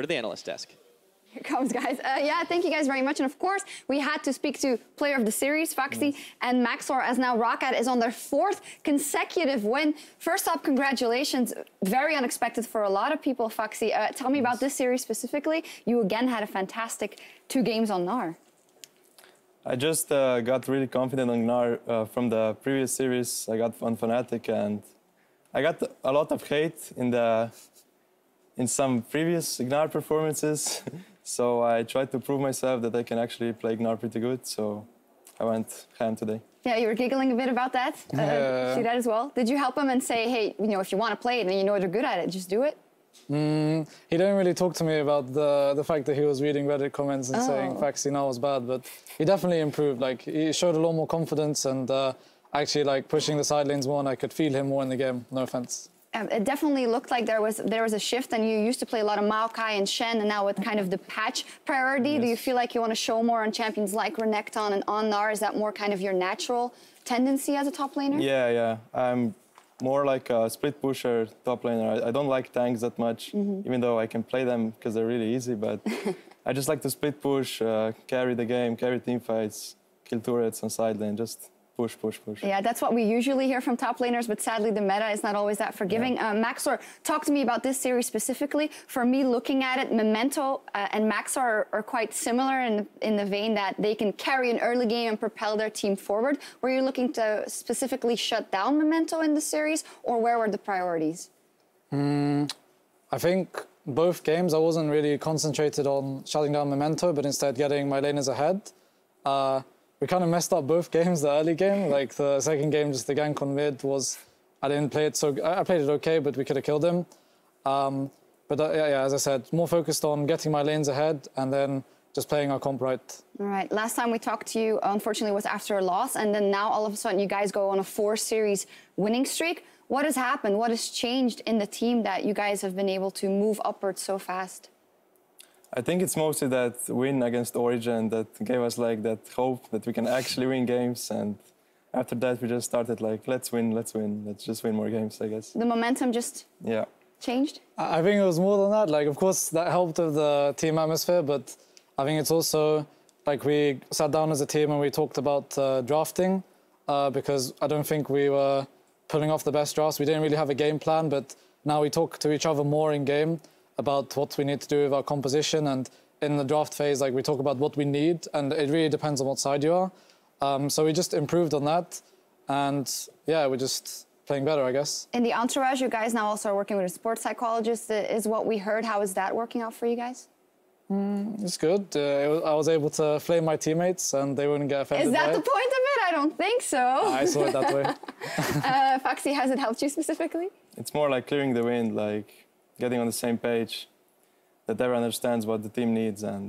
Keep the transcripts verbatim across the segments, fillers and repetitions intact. over to the analyst desk. Here comes, guys. Uh, yeah, thank you guys very much. And of course, we had to speak to player of the series, Phaxi mm. and Maxor, as now Roccat is on their fourth consecutive win. First up, congratulations. Very unexpected for a lot of people, Phaxi. Uh, tell me about this series specifically. You again had a fantastic two games on Gnar. I just uh, got really confident on Gnar uh, from the previous series I got on Fnatic, and I got a lot of hate in, the, in some previous Gnar performances. So I tried to prove myself that I can actually play Ignar pretty good, so I went ham today. Yeah, you were giggling a bit about that. Uh, uh, see that as well. Did you help him and say, hey, you know, if you want to play it and you know you're good at it, just do it? Mm, he didn't really talk to me about the, the fact that he was reading Reddit comments and oh. saying Phaxi now was bad, but he definitely improved. Like, he showed a lot more confidence and uh, actually, like, pushing the side lanes more, and I could feel him more in the game, no offense. Um, it definitely looked like there was there was a shift, and you used to play a lot of Maokai and Shen, and now with kind of the patch priority, yes. do you feel like you want to show more on champions like Renekton and Onnar? Is that more kind of your natural tendency as a top laner? Yeah, yeah. I'm more like a split pusher top laner. I, I don't like tanks that much, mm-hmm. even though I can play them because they're really easy, but I just like to split push, uh, carry the game, carry team fights, kill turrets on side lane, just... Push, push, push. Yeah, that's what we usually hear from top laners, but sadly the meta is not always that forgiving. Yeah. Uh, Maxor, talk to me about this series specifically. For me, looking at it, Memento uh, and Maxor are, are quite similar in, in the vein that they can carry an early game and propel their team forward. Were you looking to specifically shut down Memento in the series, or where were the priorities? Mm, I think both games I wasn't really concentrated on shutting down Memento, but instead getting my laners ahead. Uh, We kind of messed up both games, the early game. Like, the second game, just the gank on mid was... I didn't play it so... I played it okay, but we could have killed him. Um, but, uh, yeah, yeah, as I said, more focused on getting my lanes ahead and then just playing our comp right. All right. Last time we talked to you, unfortunately, was after a loss. And then now, all of a sudden, you guys go on a four-series winning streak. What has happened? What has changed in the team that you guys have been able to move upwards so fast? I think it's mostly that win against Origen that gave us like that hope that we can actually win games, and after that we just started like, let's win, let's win, let's just win more games, I guess. The momentum just yeah. changed? I think it was more than that. Like, of course that helped with the team atmosphere, but I think it's also like we sat down as a team and we talked about uh, drafting uh, because I don't think we were pulling off the best drafts. We didn't really have a game plan, but now we talk to each other more in game about what we need to do with our composition, and in the draft phase, like, we talk about what we need, and it really depends on what side you are. Um, so we just improved on that, and yeah, we're just playing better, I guess. In the entourage, you guys now also are working with a sports psychologist, is what we heard. How is that working out for you guys? Mm, it's good. Uh, I was able to flame my teammates, and they wouldn't get offended. Is that by the it. point of it? I don't think so. I saw it that way. uh, Phaxi, has it helped you specifically? It's more like clearing the wind, like... getting on the same page, that everyone understands what the team needs, and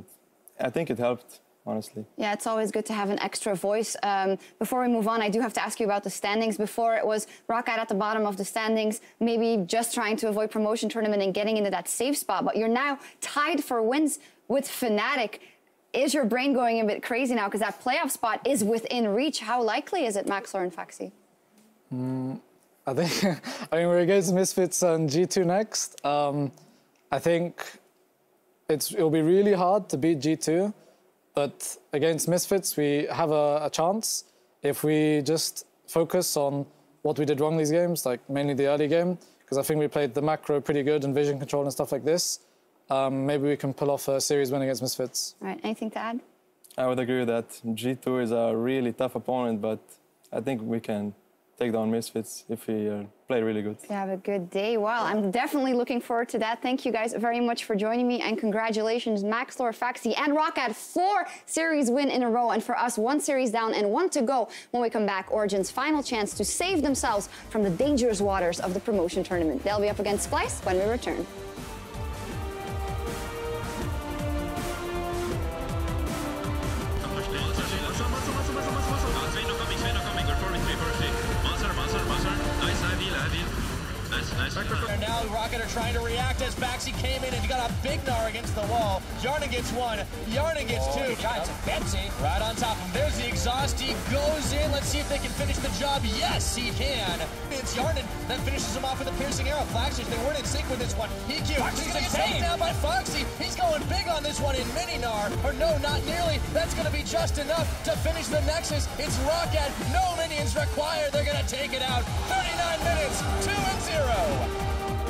I think it helped, honestly. Yeah, it's always good to have an extra voice. Um, before we move on, I do have to ask you about the standings. Before, it was Roccat at the bottom of the standings, maybe just trying to avoid promotion tournament and getting into that safe spot, but you're now tied for wins with Fnatic. Is your brain going a bit crazy now, because that playoff spot is within reach? How likely is it, Maxlore and Phaxi? Mm. I think, I mean, we're against Misfits and G two next. Um, I think it's, it'll be really hard to beat G two, but against Misfits, we have a, a chance if we just focus on what we did wrong these games, like mainly the early game, because I think we played the macro pretty good and vision control and stuff like this. Um, maybe we can pull off a series win against Misfits. All right, anything to add? I would agree with that. G two is a really tough opponent, but I think we can take down Misfits if we uh, play really good. You have a good day. Wow, I'm definitely looking forward to that. Thank you guys very much for joining me, and congratulations, Maxlore, Phaxi and Roccat. Four series win in a row, and for us, one series down and one to go. When we come back, Origen's final chance to save themselves from the dangerous waters of the promotion tournament. They'll be up against Splyce when we return. Rock Rocket are trying to react as Phaxi came in and got a big Gnar against the wall. Hjarnan gets one, Hjarnan gets oh, two. Got to Betsy. Right on top of him. There's the exhaust. He goes in. Let's see if they can finish the job. Yes, he can. It's Hjarnan that finishes him off with a piercing arrow. Phaxi, they weren't in sync with this one. E Q. He's taken taken down by Phaxi. He's going big on this one in mini Gnar. Or no, not nearly. That's going to be just enough to finish the Nexus. It's Roccat. No minions required. They're going to take it out. thirty-nine minutes, two and zero.